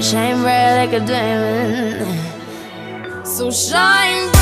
Shine bright like a diamond, so shine bright.